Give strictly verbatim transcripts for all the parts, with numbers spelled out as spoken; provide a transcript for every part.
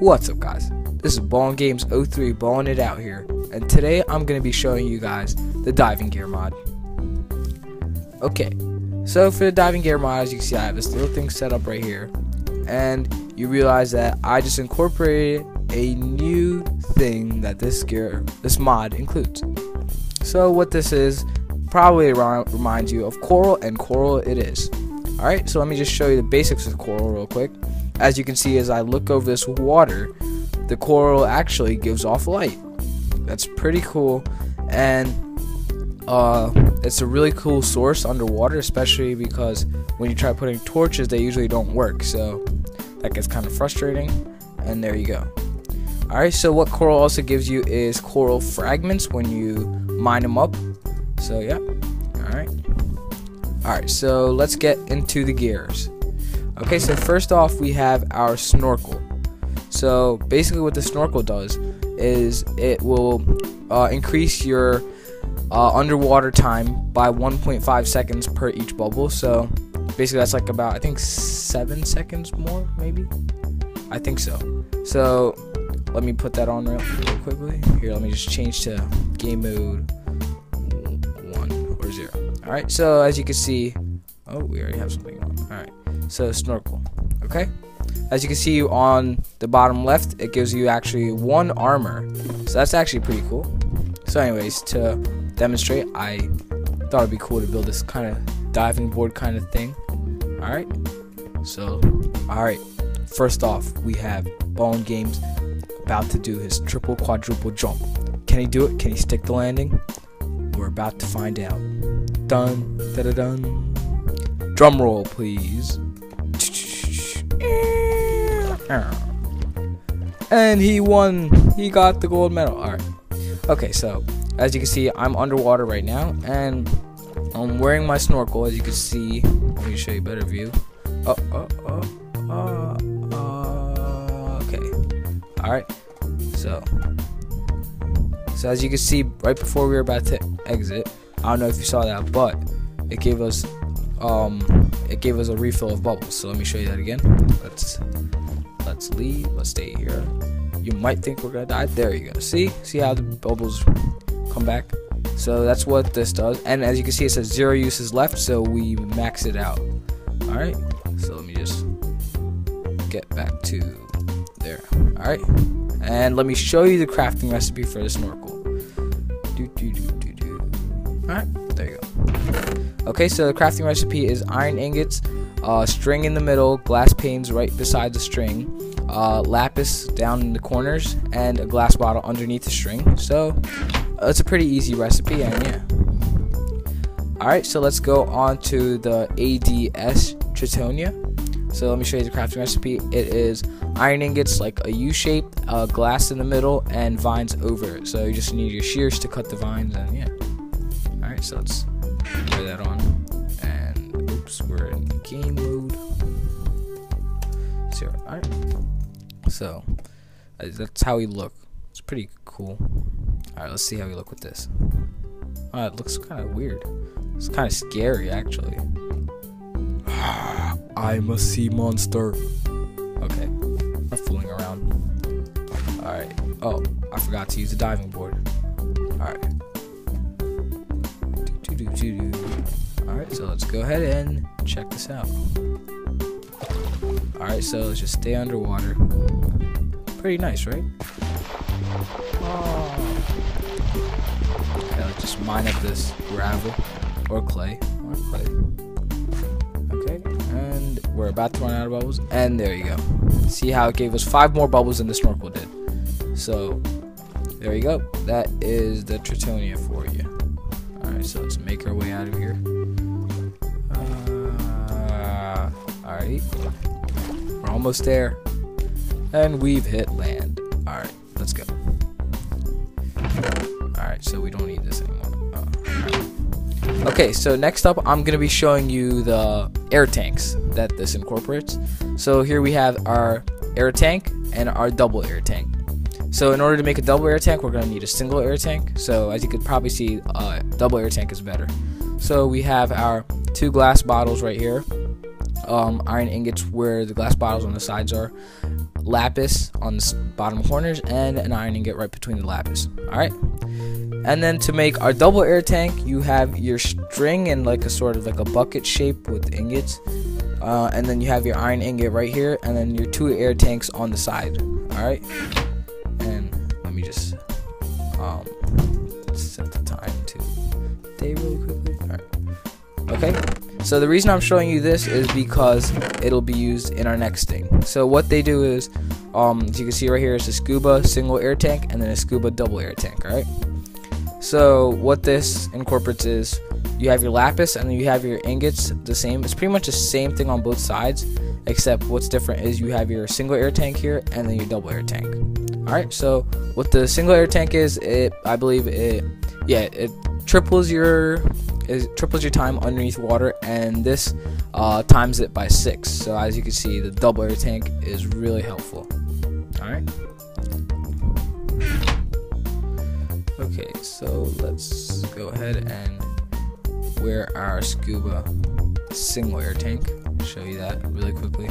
What's up guys, this is BallinGamez oh three balling it out here, and today I'm going to be showing you guys the diving gear mod. Okay, so for the diving gear mod, as you can see, I have this little thing set up right here, and you realize that I just incorporated a new thing that this gear, this mod includes. So what this is, probably reminds you of Coral, and Coral it is. Alright, so let me just show you the basics of Coral real quick. As you can see, as I look over this water, the coral actually gives off light. That's pretty cool, and uh, it's a really cool source underwater, especially because when you try putting torches, they usually don't work, so that gets kind of frustrating, and there you go. Alright, so what coral also gives you is coral fragments when you mine them up, so yeah, alright. Alright, so let's get into the gears. Okay, so first off, we have our snorkel. So basically what the snorkel does is it will uh, increase your uh, underwater time by one point five seconds per each bubble. So basically that's like about, I think, seven seconds more, maybe? I think so. So let me put that on real quickly. Here, let me just change to game mode one or zero. All right, so as you can see, oh, we already have something on. All right. So snorkel, okay? As you can see on the bottom left, it gives you actually one armor. So that's actually pretty cool. So anyways, to demonstrate, I thought it'd be cool to build this kind of diving board kind of thing. All right, so, all right. First off, we have BallinGamez about to do his triple quadruple jump. Can he do it? Can he stick the landing? We're about to find out. Dun, da da dun. Drum roll, please. And he won. He got the gold medal. Alright. Okay, so as you can see, I'm underwater right now, and I'm wearing my snorkel. As you can see, let me show you a better view. Oh, oh, oh, uh, uh, okay. Alright. So, so as you can see, right before we were about to exit, I don't know if you saw that, but it gave us, um, it gave us a refill of bubbles. So let me show you that again. Let's. Let's leave. Let's stay here. You might think we're gonna die. There you go. See? See how the bubbles come back? So that's what this does. And as you can see, it says zero uses left, so we max it out. Alright. So let me just get back to there. Alright. And let me show you the crafting recipe for the snorkel. Do, do, do, do, do. Alright. There you go. Okay, so the crafting recipe is iron ingots, Uh, string in the middle, glass panes right beside the string, uh, lapis down in the corners, and a glass bottle underneath the string. So uh, it's a pretty easy recipe, and yeah. Alright, so let's go on to the A D S Tritonia. So let me show you the crafting recipe. It is iron ingots like a U shape, uh, glass in the middle, and vines over it. So you just need your shears to cut the vines, and yeah. Alright, so let's put that on. We're in game mode. Zero. Alright. So, that's how we look. It's pretty cool. Alright, let's see how we look with this. Oh, it looks kind of weird. It's kind of scary, actually. I'm a sea monster. Okay. I'm fooling around. Alright. Oh, I forgot to use the diving board. Alright. Do-do-do-do-do. Alright, so let's go ahead and check this out. Alright, so let's just stay underwater. Pretty nice, right? Oh. Okay, let's just mine up this gravel or clay. Or clay. Okay, and we're about to run out of bubbles. And there you go. See how it gave us five more bubbles than the snorkel did. So, there you go. That is the Tritonia for you. Alright, so let's make our way out of here. Uh, Alright, we're almost there, and we've hit land. Alright, let's go. Alright, so we don't need this anymore. Uh, right. Okay, so next up, I'm going to be showing you the air tanks that this incorporates. So here we have our air tank and our double air tank. So in order to make a double air tank, we're going to need a single air tank. So as you could probably see, uh, double air tank is better. So we have our two glass bottles right here, um, iron ingots where the glass bottles on the sides are, lapis on the bottom corners and an iron ingot right between the lapis. Alright. And then to make our double air tank, you have your string and like a sort of like a bucket shape with ingots. Uh, and then you have your iron ingot right here, and then your two air tanks on the side. Alright. And let me just um, set the time to day really quickly. Alright. Okay. So the reason I'm showing you this is because it'll be used in our next thing. So what they do is, um, as you can see right here, is a scuba single air tank and then a scuba double air tank, alright? So what this incorporates is, you have your lapis and then you have your ingots the same. It's pretty much the same thing on both sides, except what's different is you have your single air tank here and then your double air tank. Alright, so what the single air tank is, it, I believe it, yeah, it triples your... It triples your time underneath water, and this uh, times it by six. So as you can see, the double air tank is really helpful. Alright. Okay, so let's go ahead and wear our scuba single air tank. I'll show you that really quickly.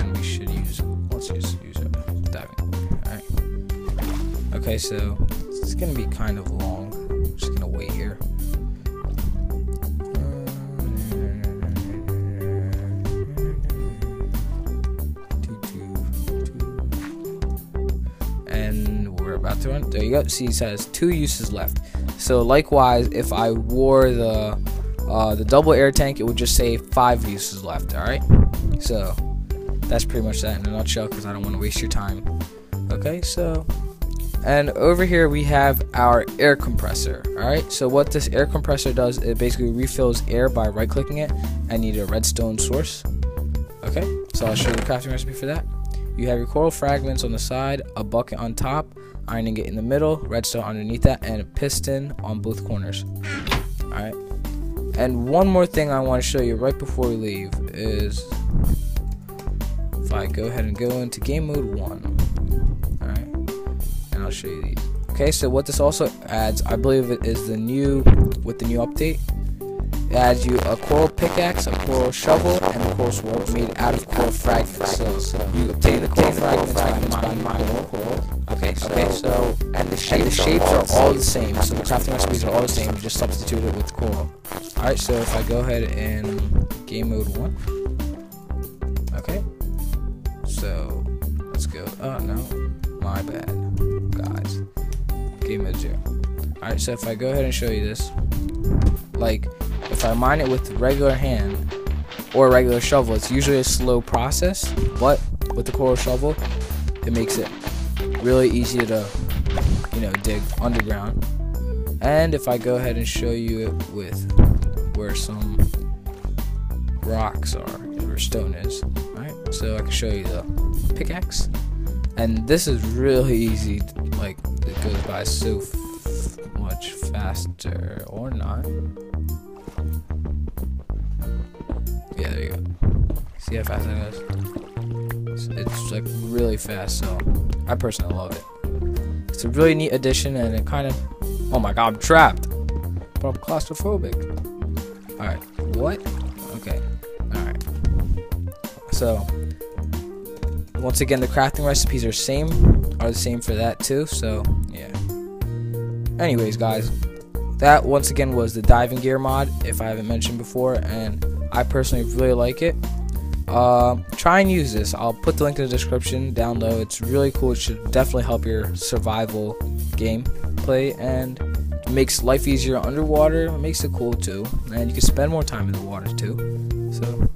And we should use, let's just use a diving gear. Alright. Okay, so it's going to be kind of long. Just gonna wait here. And we're about to run. There you go. See, it says two uses left. So likewise, if I wore the uh, the double air tank, it would just say five uses left. All right. So that's pretty much that in a nutshell, because I don't want to waste your time. Okay. So. And over here we have our air compressor. Alright, so what this air compressor does, it basically refills air by right clicking it. I need a redstone source. Okay, so I'll show you the crafting recipe for that. You have your coral fragments on the side, a bucket on top, iron ingot in the middle, redstone underneath that, and a piston on both corners. Alright, and one more thing I want to show you right before we leave is if I go ahead and go into game mode one. I'll show you these. Okay, so what this also adds, I believe it is the new, with the new update, it adds you a coral pickaxe, a coral shovel, and a coral sword made out of coral fragments. So, so you obtain the coral fragments by mining coral. Okay, so, okay, so and the shapes, and the shapes are, all are all the same. So the crafting recipes are all the same. You just substitute it with coral. All right, so if I go ahead and game mode one. Okay, so let's go. Oh no, my bad. Guys, game mode zero. Alright, so if I go ahead and show you this, like if I mine it with regular hand or regular shovel, it's usually a slow process, but with the coral shovel, it makes it really easy to, you know, dig underground. And if I go ahead and show you it with where some rocks are, where stone is, alright, so I can show you the pickaxe. And this is really easy, like it goes by so f much faster, or not. Yeah, there you go. See how fast it goes? It's like really fast, so I personally love it. It's a really neat addition, and it kind of, oh my god, I'm trapped, but I'm claustrophobic. Alright, what? Okay, alright. So. Once again, the crafting recipes are same are the same for that too, so yeah. Anyways guys, that once again was the Diving Gear mod, if I haven't mentioned before, and I personally really like it. Uh, try and use this. I'll put the link in the description down below. It's really cool. It should definitely help your survival game play, and it makes life easier underwater. It makes it cool too, and you can spend more time in the water too. So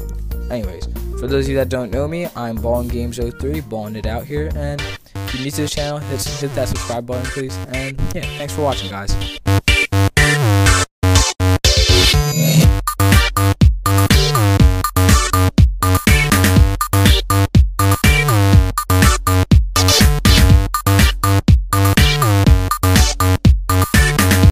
anyways, for those of you that don't know me, I'm Ballin Games zero three, balling it out here, and if you're new to the channel, hit, hit that subscribe button please, and yeah, thanks for watching guys.